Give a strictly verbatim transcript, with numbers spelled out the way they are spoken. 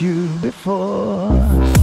you before.